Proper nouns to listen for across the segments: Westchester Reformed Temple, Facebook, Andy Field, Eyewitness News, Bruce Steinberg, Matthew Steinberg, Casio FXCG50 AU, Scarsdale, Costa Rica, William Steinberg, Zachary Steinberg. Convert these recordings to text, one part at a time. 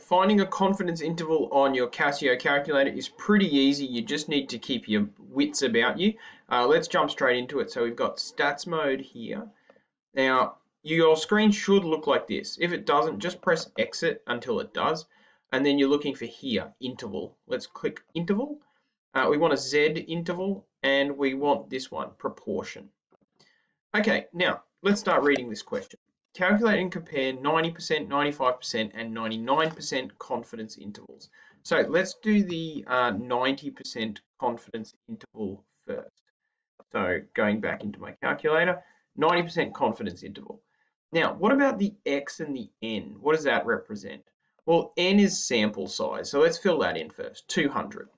finding a confidence interval on your Casio calculator is pretty easy. You just need to keep your wits about you. Let's jump straight into it. So we've got stats mode here. Now, your screen should look like this. If it doesn't, just press exit until it does. And then you're looking for here, interval. Let's click interval. We want a Z interval, and we want this one, proportion. Okay, now let's start reading this question. Calculate and compare 90%, 95%, and 99% confidence intervals. So let's do the 90% confidence interval first. So going back into my calculator, 90% confidence interval. Now, what about the X and the N? What does that represent? Well, N is sample size, so let's fill that in first, 200.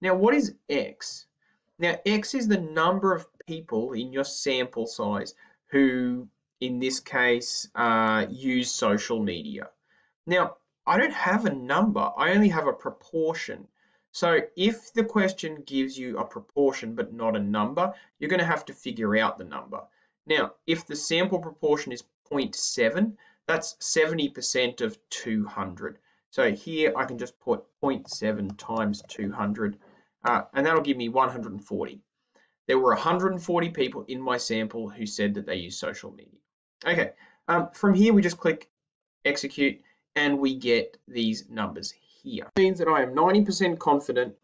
Now, what is X? Now, X is the number of people in your sample size who, in this case, use social media. Now, I don't have a number, I only have a proportion. So if the question gives you a proportion but not a number, you're going to have to figure out the number. Now, if the sample proportion is 0.7, that's 70% of 200. So here I can just put 0.7 times 200, and that'll give me 140. There were 140 people in my sample who said that they use social media. Okay, from here we just click execute and we get these numbers here. It means that I am 90% confident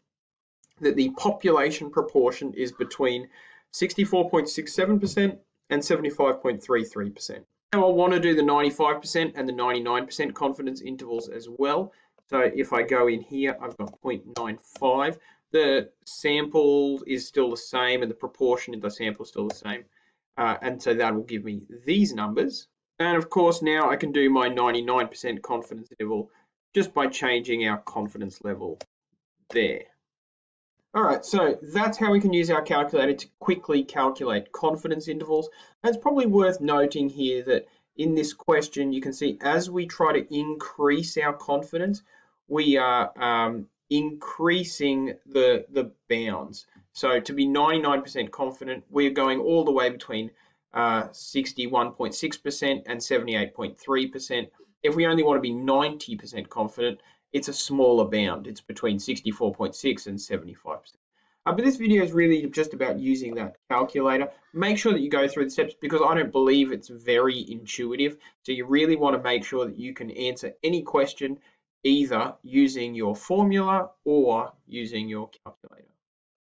that the population proportion is between 64.67% and 75.33%. Now I want to do the 95% and the 99% confidence intervals as well. So if I go in here, I've got 0.95. The sample is still the same and the proportion of the sample is still the same. And so that will give me these numbers. And of course, now I can do my 99% confidence interval just by changing our confidence level there. All right, so that's how we can use our calculator to quickly calculate confidence intervals. And it's probably worth noting here that in this question, you can see as we try to increase our confidence, we are increasing the bounds. So to be 99% confident, we're going all the way between 61.6% and 78.3%. If we only want to be 90% confident, it's a smaller bound. It's between 64.6 and 75%. But this video is really just about using that calculator. Make sure that you go through the steps because I don't believe it's very intuitive. So you really want to make sure that you can answer any question either using your formula or using your calculator.